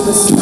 to the